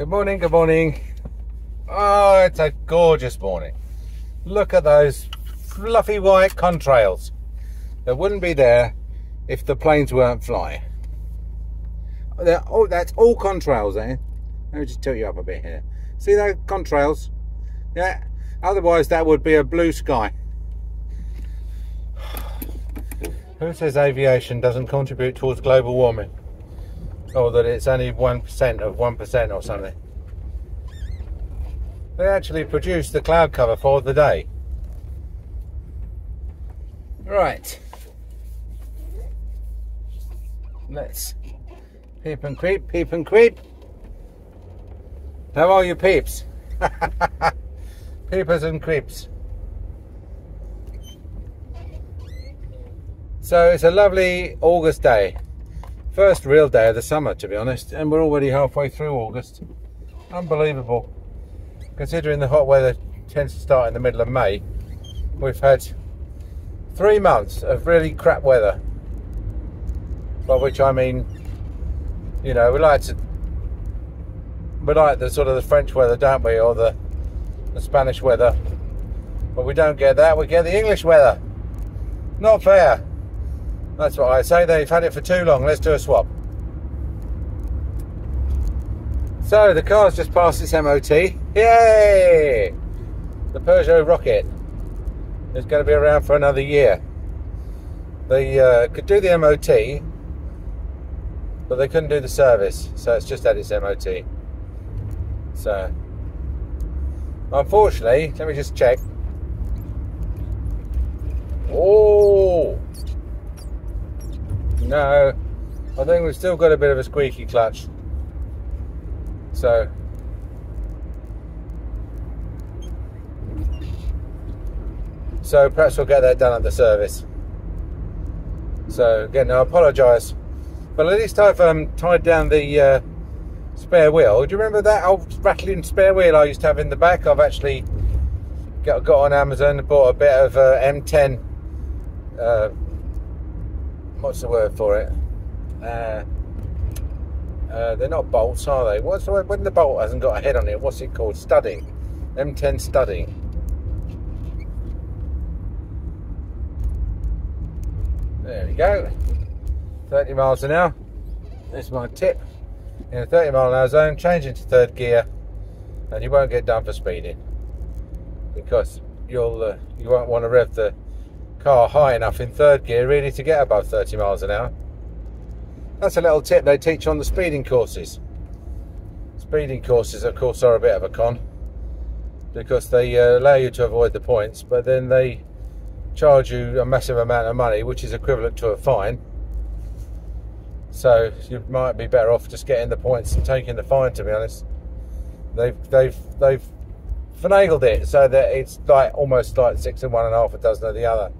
Good morning, good morning. Oh, it's a gorgeous morning. Look at those fluffy white contrails. They wouldn't be there if the planes weren't flying. Oh, that's all contrails there. Let me just tilt you up a bit here. See those contrails? Yeah, otherwise that would be a blue sky. Who says aviation doesn't contribute towards global warming? Or that it's only 1% of 1% or something. They actually produce the cloud cover for the day. Right. Let's peep and creep, peep and creep. How are you peeps? Peepers and creeps. So it's a lovely August day. First real day of the summer, to be honest, and we're already halfway through August. Unbelievable. Considering the hot weather tends to start in the middle of May, we've had 3 months of really crap weather. By which I mean, you know, we like the sort of the French weather, don't we, or the Spanish weather. But we don't get that, we get the English weather. Not fair. That's what I say, they've had it for too long, let's do a swap. So the car's just passed its MOT, yay! The Peugeot Rocket is going to be around for another year. They could do the MOT, but they couldn't do the service, so it's just had its MOT. So, unfortunately, let me just check. Oh! No, I think we've still got a bit of a squeaky clutch. So, perhaps we'll get that done at the service. So again, I apologise, but at least I've tied down the spare wheel. Do you remember that old rattling spare wheel I used to have in the back? I've actually got on Amazon and bought a bit of M10. What's the word for it? They're not bolts, are they? What's the word when the bolt hasn't got a head on it? What's it called? Studding. M10 studding. There we go. 30 miles an hour. That's my tip. In a 30 mile an hour zone, change into third gear, and you won't get done for speeding because you'll you won't want to rev the car high enough in third gear really to get above 30 miles an hour. That's a little tip they teach on the speeding courses. Speeding courses, of course, are a bit of a con because they allow you to avoid the points, but then they charge you a massive amount of money, which is equivalent to a fine. So you might be better off just getting the points and taking the fine, to be honest. They've finagled it so that it's like almost like 6 and 1 and a half a dozen of the other.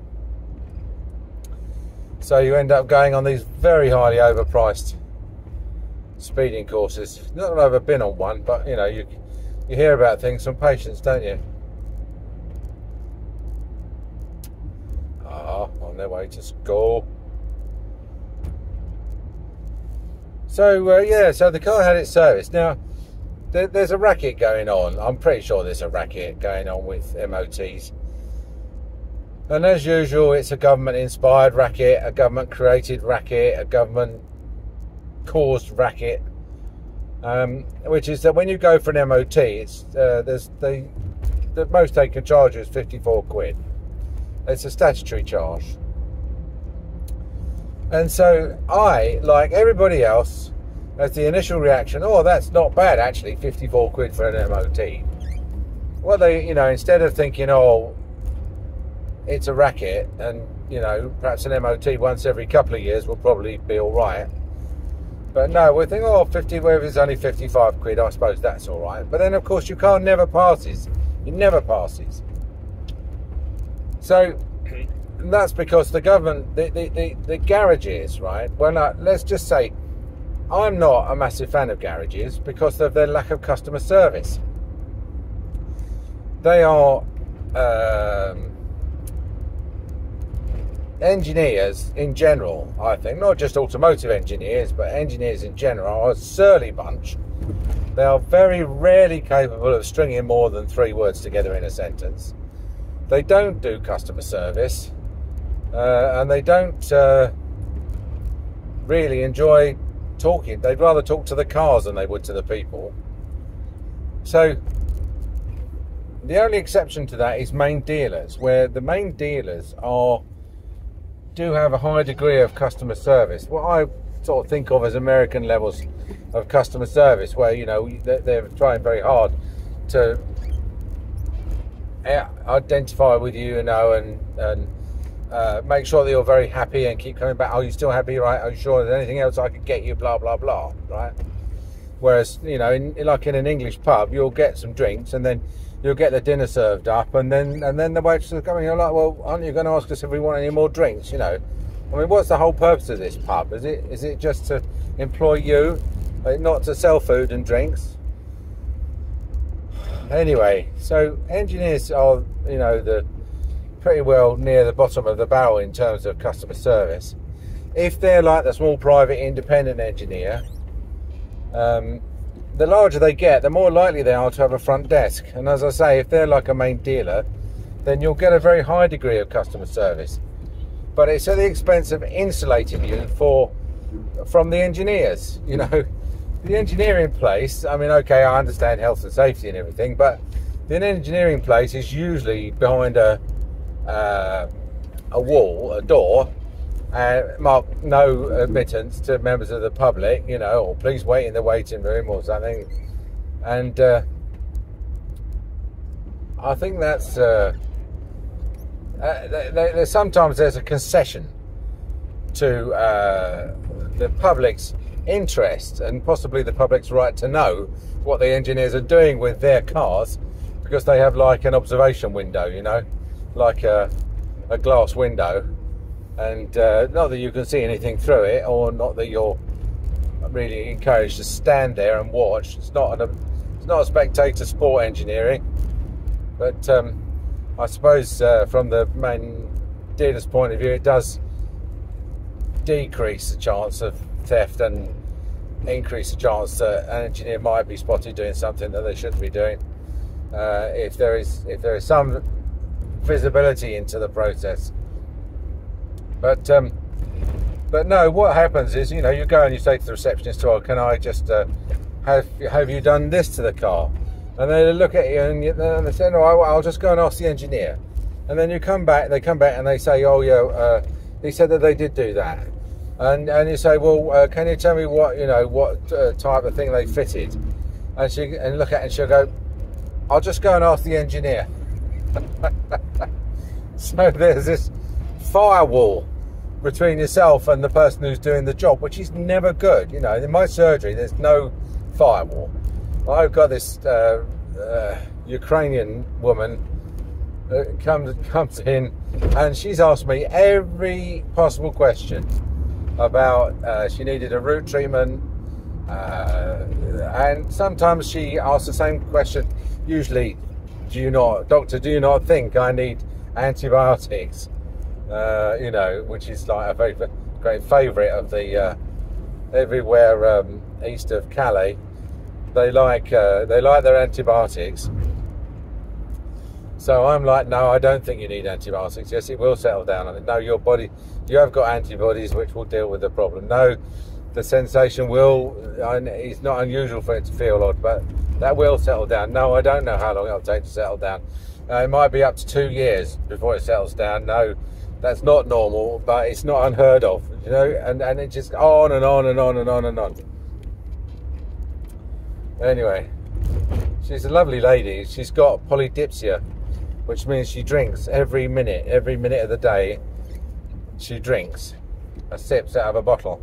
So you end up going on these very highly overpriced speeding courses. Not that I've ever been on one, but you know, you hear about things from patients, don't you? Ah, on their way to school. So yeah, so the car had its service. Now there's a racket going on. I'm pretty sure there's a racket going on with MOTs. And as usual, it's a government-inspired racket, a government-created racket, a government-caused racket, which is that when you go for an MOT, it's the most they can charge you is 54 quid. It's a statutory charge. And so I, like everybody else, as the initial reaction, oh, that's not bad actually, 54 quid for an MOT. Well, they, you know, instead of thinking, oh, it's a racket and, you know, perhaps an MOT once every couple of years will probably be all right. But no, we think, oh, 50, well, if it's only 55 quid, I suppose that's all right. But then, of course, your car never passes. It never passes. So, and that's because the government, the garages, right? Well, no, let's just say I'm not a massive fan of garages because of their lack of customer service. They are... engineers in general, I think, not just automotive engineers, but engineers in general are a surly bunch. They are very rarely capable of stringing more than 3 words together in a sentence. They don't do customer service, and they don't really enjoy talking. They'd rather talk to the cars than they would to the people. So the only exception to that is main dealers, where the main dealers do have a high degree of customer service. What I sort of think of as American levels of customer service, where, you know, they're trying very hard to identify with you, you know, and make sure that you're very happy and keep coming back. Oh, you still happy, right? Are you sure there's anything else I could get you? Blah blah blah, right? Whereas, you know, like in an English pub, you'll get some drinks and then you'll get the dinner served up, and then the waitress is coming. You're like, well, aren't you going to ask us if we want any more drinks? You know, I mean, what's the whole purpose of this pub? Is it just to employ you, not to sell food and drinks? Anyway, so engineers are, you know, pretty well near the bottom of the barrel in terms of customer service. If they're like the small private independent engineer, the larger they get, the more likely they are to have a front desk. And as I say, if they're like a main dealer, then you'll get a very high degree of customer service. But it's at the expense of insulating you from the engineers. You know, the engineering place, I mean, okay, I understand health and safety and everything, but the engineering place is usually behind a wall, a door, marked no admittance to members of the public, you know, or please wait in the waiting room or something. And I think that's sometimes there's a concession to the public's interest and possibly the public's right to know what the engineers are doing with their cars, because they have like an observation window, you know, like a glass window, and not that you can see anything through it, or not that you're really encouraged to stand there and watch. It's not a spectator sport, engineering, but I suppose from the main dealer's point of view, it does decrease the chance of theft and increase the chance that an engineer might be spotted doing something that they shouldn't be doing, if there is some visibility into the process. But no, what happens is, you know, you go and you say to the receptionist, "Oh, can I just have you done this to the car?" And they look at you and they say, "No, I'll just go and ask the engineer." And then you come back, they come back and they say, "Oh, yeah, he said that they did do that." And you say, "Well, can you tell me what, you know, what type of thing they fitted?" And look at it and she'll go, "I'll just go and ask the engineer." So there's this firewall between yourself and the person who's doing the job, which is never good. You know, in my surgery, there's no firewall. I've got this Ukrainian woman that comes in, and she's asked me every possible question about she needed a root treatment, and sometimes she asks the same question. Usually, do you not think I need antibiotics? You know, which is like a great favourite of the everywhere east of Calais. They like their antibiotics. So I'm like, "No, I don't think you need antibiotics. Yes, it will settle down on it. No, your body, you have got antibodies which will deal with the problem. No, the sensation will, it's not unusual for it to feel odd, but that will settle down. No, I don't know how long it'll take to settle down. It might be up to 2 years before it settles down. No, that's not normal, but it's not unheard of." You know, and it just on and on and on and on and on. Anyway, she's a lovely lady. She's got polydipsia, which means she drinks every minute of the day. She drinks sips out of a bottle,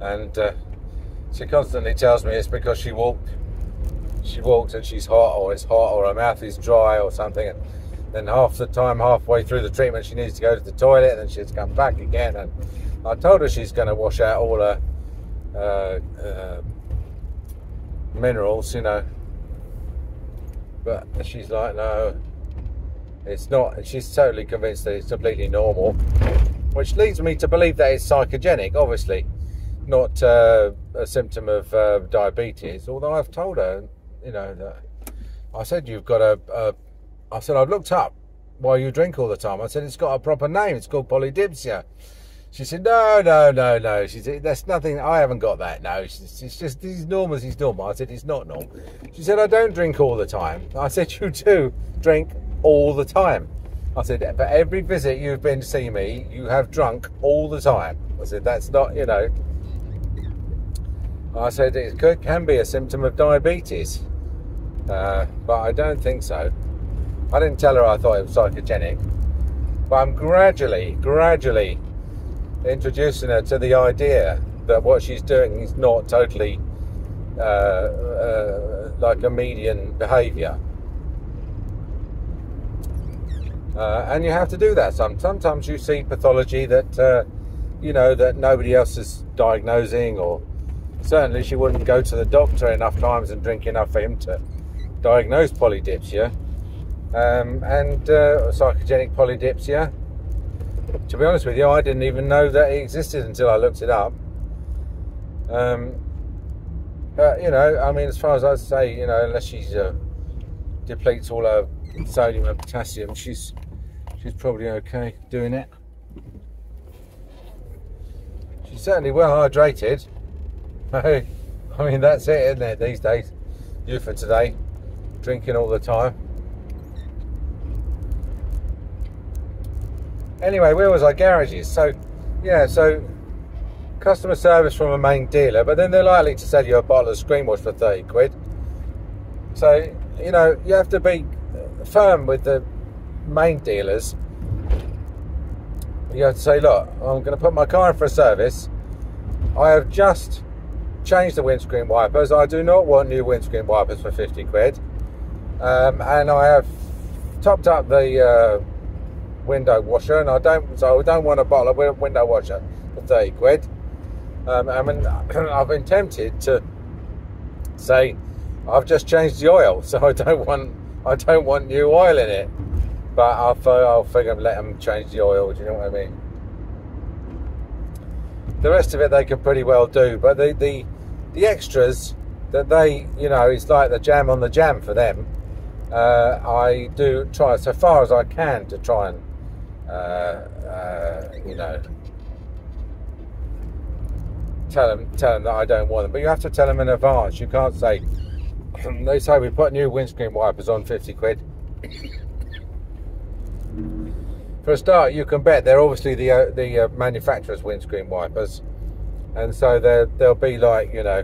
and she constantly tells me it's because she walked and she's hot, or it's hot, or her mouth is dry or something, and then half the time, halfway through the treatment, she needs to go to the toilet, and then she has to come back again. And I told her she's going to wash out all her minerals, you know, but she's like, "No, it's not." She's totally convinced that it's completely normal, which leads me to believe that it's psychogenic, obviously. not a symptom of diabetes, although I've told her, you know, that I said, you've got I said, I've looked up why you drink all the time. I said, it's got a proper name. It's called polydipsia. She said, no, no, no, no. She said, that's nothing. I haven't got that. No, it's just he's normal. He's normal. I said, it's not normal. She said, I don't drink all the time. I said, you do drink all the time. I said, for every visit you've been to see me, you have drunk all the time. I said, that's not, you know. I said, it can be a symptom of diabetes. But I don't think so. I didn't tell her I thought it was psychogenic. But I'm gradually introducing her to the idea that what she's doing is not totally like a median behaviour. And you have to do that. Sometimes you see pathology that, you know, that nobody else is diagnosing, or certainly she wouldn't go to the doctor enough times and drink enough for him to diagnose polydipsia. Psychogenic polydipsia, to be honest with you, I didn't even know that it existed until I looked it up. But, you know, I mean, as far as I say, you know, unless she depletes all her sodium and potassium, she's probably okay doing it. She's certainly well hydrated. I mean, that's it, isn't it, these days? You for today, drinking all the time. Anyway, where was I? Garages. So, yeah, so customer service from a main dealer, but then they're likely to sell you a bottle of Screenwash for 30 quid. So, you know, you have to be firm with the main dealers. You have to say, look, I'm going to put my car in for a service. I have just changed the windscreen wipers. I do not want new windscreen wipers for 50 quid. And I have topped up the window washer, and I don't want a bottle of window washer for 30 quid. I mean, I've been tempted to say I've just changed the oil, so I don't want new oil in it, but I'll figure I'll let them change the oil. Do you know what I mean? The rest of it they can pretty well do, but the extras that they, you know, it's like the jam on the jam for them. I do try so far as I can to try and you know, tell them that I don't want them, but you have to tell them in advance. You can't say, they say we put new windscreen wipers on 50 quid. For a start, you can bet they're obviously the manufacturer's windscreen wipers, and so they'll be like, you know,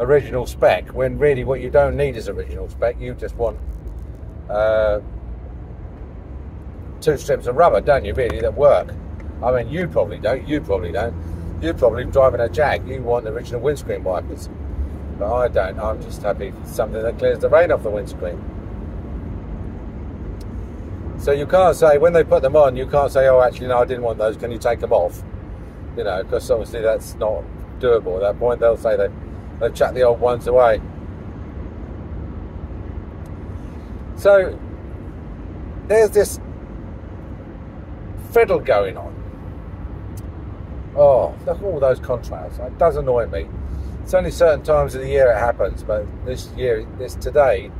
original spec, when really what you don't need is original spec. You just want two strips of rubber, don't you, really, that work. I mean, you probably don't. You're probably driving a Jag. You want the original windscreen wipers. But I don't. I'm just happy for something that clears the rain off the windscreen. So you can't say, when they put them on, you can't say, oh, actually, no, I didn't want those, can you take them off? You know, because obviously that's not doable at that point. They'll say they've chucked the old ones away. So there's this fiddle going on. Oh, look at all those contrails. It does annoy me. It's only certain times of the year it happens, but this year, today,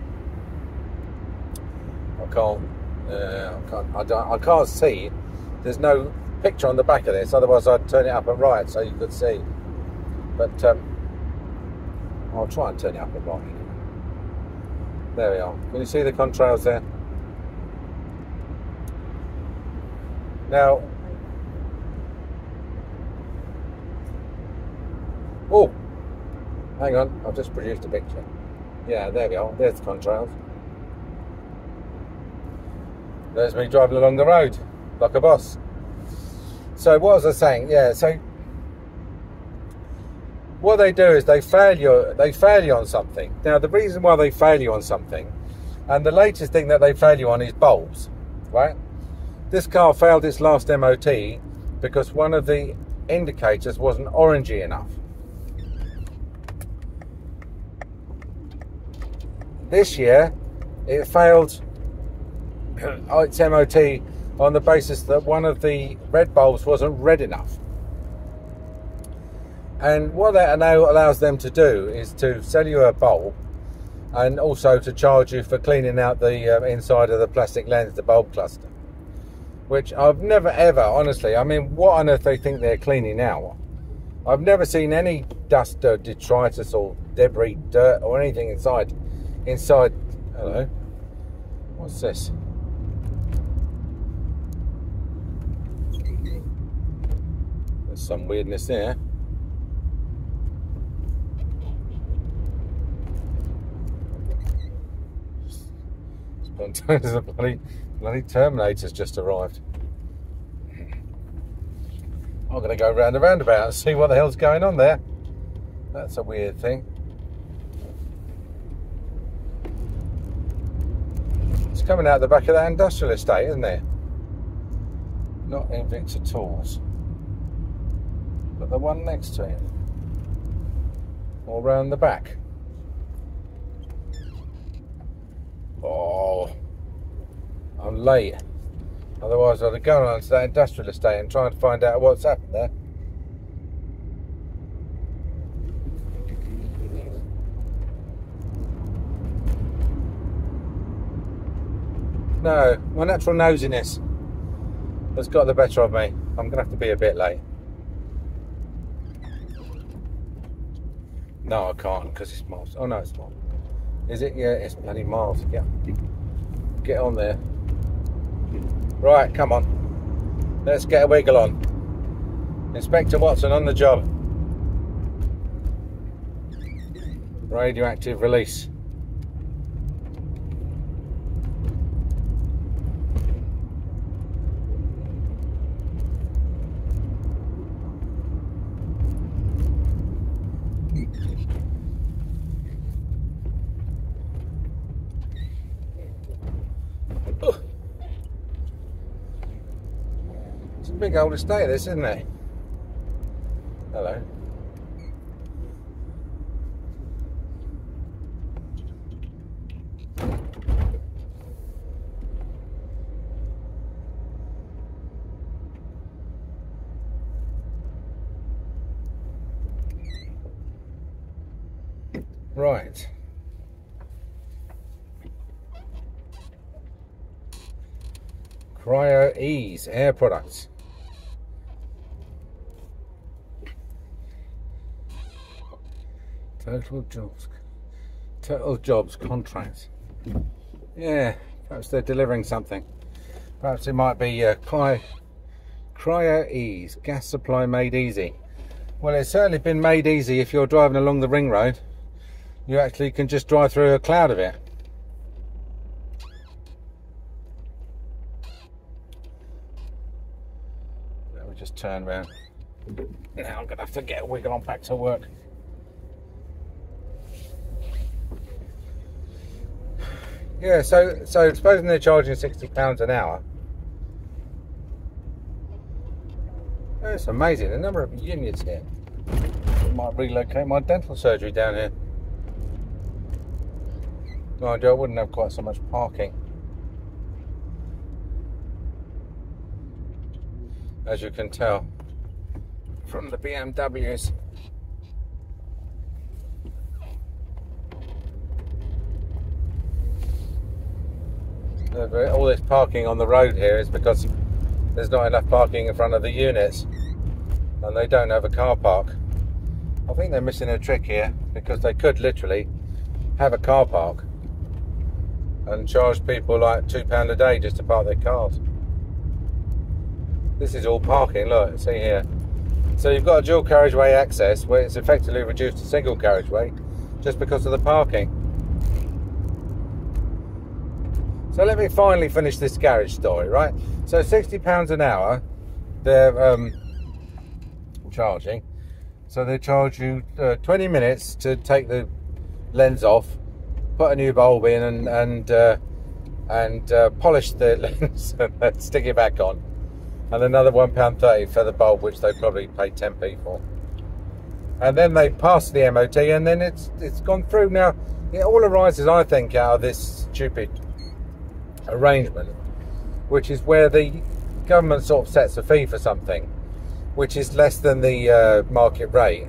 I can't see. There's no picture on the back of this, otherwise I'd turn it up and right so you could see. But I'll try and turn it up and right. There we are. Can you see the contrails there? Now, oh, hang on, I've just produced a picture. Yeah, there we are. There's the contrails. There's me driving along the road like a boss. So what was I saying? Yeah, so what they do is they fail you on something. Now, the reason why they fail you on something, and the latest thing that they fail you on is bulbs, right? This car failed its last MOT because one of the indicators wasn't orangey enough. This year, it failed its MOT on the basis that one of the red bulbs wasn't red enough. And what that now allows them to do is to sell you a bulb and also to charge you for cleaning out the inside of the plastic lens, the bulb cluster, which I've never ever, honestly, I mean, what on earth they think they're cleaning out? I've never seen any dust or detritus or debris, dirt or anything inside. Hello, what's this? There's some weirdness there. The bloody Terminator's just arrived. I'm going to go round the roundabout and see what the hell's going on there. That's a weird thing. It's coming out the back of that industrial estate, isn't it? Not Invicta Tools, but the one next to it, or round the back. Oh, I'm late. Otherwise, I'd have gone on to that industrial estate and tried to find out what's happened there. No, my natural nosiness has got the better of me. I'm going to have to be a bit late. No, I can't because it's miles. Oh, no, it's miles. Is it? Yeah, it's bloody miles. Yeah. Get on there. Right, come on. Let's get a wiggle on. Inspector Watson on the job. Radioactive release. Big old estate, this, isn't it? Hello. Right. Cryo Ease Air Products. Total jobs, contracts. Yeah, perhaps they're delivering something. Perhaps it might be Cryo Ease, gas supply made easy. Well, it's certainly been made easy if you're driving along the ring road. You actually can just drive through a cloud of it. Let me just turn around. Now I'm going to have to get a wiggle on back to work. Yeah, so supposing they're charging £60 an hour. That's amazing, the number of units here. I might relocate my dental surgery down here. Mind you, I wouldn't have quite so much parking. As you can tell from the BMWs. All this parking on the road here is because there's not enough parking in front of the units and they don't have a car park. I think they're missing a trick here because they could literally have a car park and charge people like £2 a day just to park their cars. This is all parking, look, see here. So you've got a dual carriageway access where it's effectively reduced to single carriageway just because of the parking. So let me finally finish this garage story, right? So £60 an hour, they're charging. So they charge you 20 minutes to take the lens off, put a new bulb in and polish the lens and stick it back on. And another £1.30 for the bulb, which they probably pay 10p for. And then they pass the MOT and then it's gone through. Now, it all arises, I think, out of this stupid arrangement, which is where the government sort of sets a fee for something which is less than the market rate,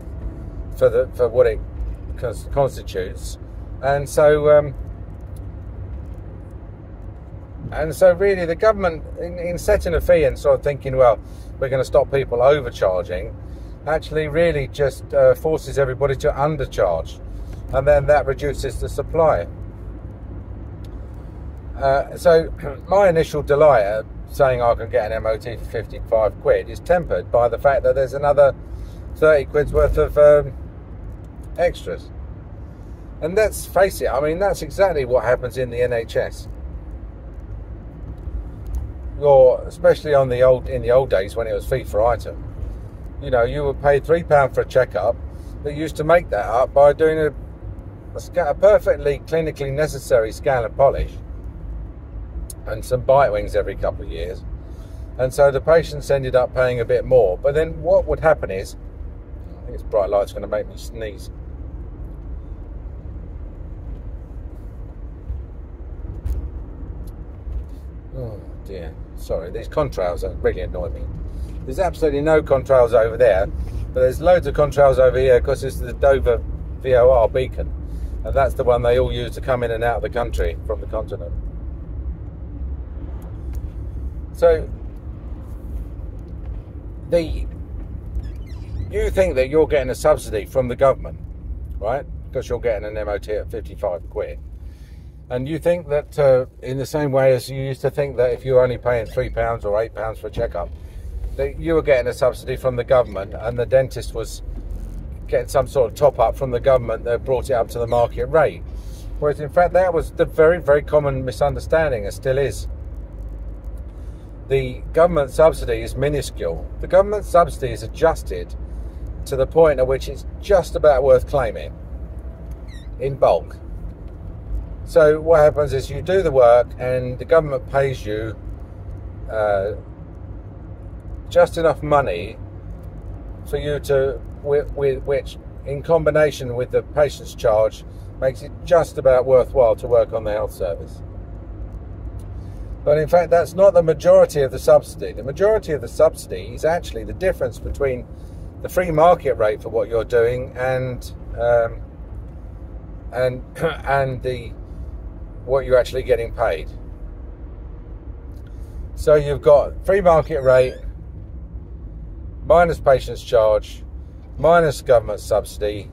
for what it constitutes. And so really the government, in setting a fee and sort of thinking, well, we're going to stop people overcharging, actually really just forces everybody to undercharge, and then that reduces the supply. So my initial delight at saying I can get an MOT for 55 quid is tempered by the fact that there's another 30 quid's worth of extras. And let's face it, I mean, that's exactly what happens in the NHS. Or especially on the old days when it was fee for item. You know, you were paid £3 for a checkup. They used to make that up by doing a perfectly clinically necessary scan and polish and some bite wings every couple of years. And so the patients ended up paying a bit more. But then what would happen is, I think this bright light's going to make me sneeze. Oh dear, sorry, these contrails are really annoying me. There's absolutely no contrails over there, but there's loads of contrails over here because it's the Dover VOR beacon, and that's the one they all use to come in and out of the country from the continent. So you think that you're getting a subsidy from the government, right? Because you're getting an MOT at 55 quid. And you think that in the same way as you used to think that if you were only paying £3 or £8 for a checkup, that you were getting a subsidy from the government and the dentist was getting some sort of top up from the government that brought it up to the market rate. Whereas in fact that was the very, very common misunderstanding, and still is. The government subsidy is minuscule. The government subsidy is adjusted to the point at which it's just about worth claiming in bulk. So what happens is you do the work and the government pays you just enough money for you to, which in combination with the patient's charge makes it just about worthwhile to work on the health service. But in fact that's not the majority of the subsidy. The majority of the subsidy is actually the difference between the free market rate for what you're doing and what you're actually getting paid. So you've got free market rate minus patient's charge minus government subsidy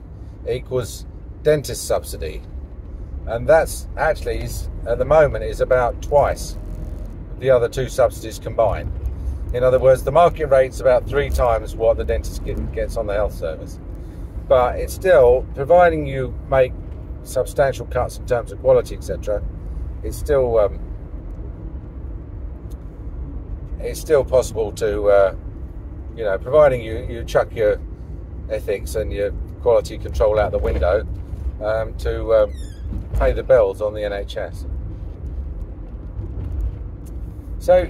equals dentist subsidy, and that's actually at the moment is about twice the other two subsidies combined. In other words, the market rate's about 3 times what the dentist gets on the health service, but it's still, providing you make substantial cuts in terms of quality, etc., it's still possible to, you know, providing you chuck your ethics and your quality control out the window to pay the bills on the NHS. So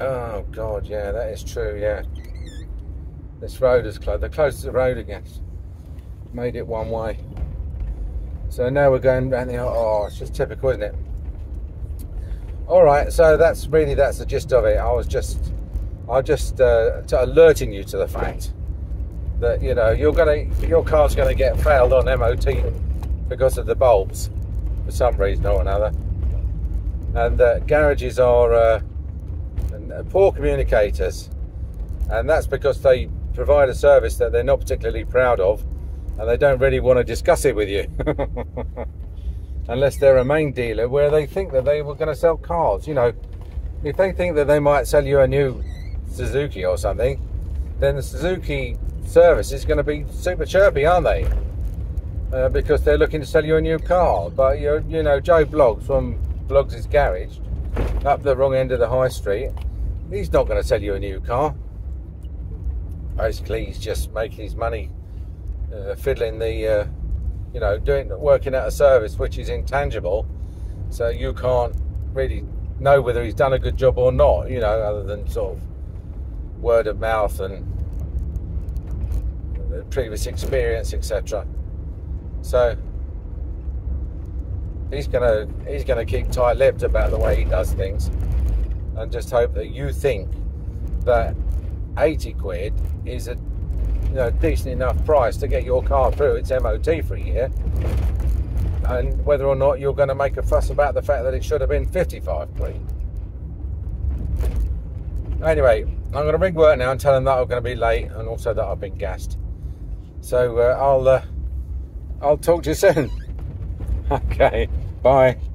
oh God, yeah, that is true, yeah. This road is closed. They're closed to the road again. Made it one way. So now we're going round the, oh, it's just typical, isn't it? All right, so that's the gist of it. I was just alerting you to the fact that, you know, your car's gonna get failed on MOT because of the bulbs, for some reason or another. And garages are, poor communicators, and that's because they provide a service that they're not particularly proud of, and they don't really want to discuss it with you unless they're a main dealer where they think that they were going to sell cars. You know, if they think that they might sell you a new Suzuki or something, then the Suzuki service is going to be super chirpy, aren't they, because they're looking to sell you a new car. But you know, Joe Bloggs from Bloggs' Garage up the wrong end of the high street, he's not going to sell you a new car. Basically, he's just making his money fiddling the, you know, working out a service which is intangible, so you can't really know whether he's done a good job or not, you know, other than sort of word of mouth and previous experience, etc. So he's gonna keep tight-lipped about the way he does things. and just hope that you think that 80 quid is a decent enough price to get your car through its MOT for a year, and whether or not you're going to make a fuss about the fact that it should have been 55 quid. Anyway, I'm going to ring work now and tell them that I'm going to be late, and also that I've been gassed. So I'll talk to you soon. Okay, bye.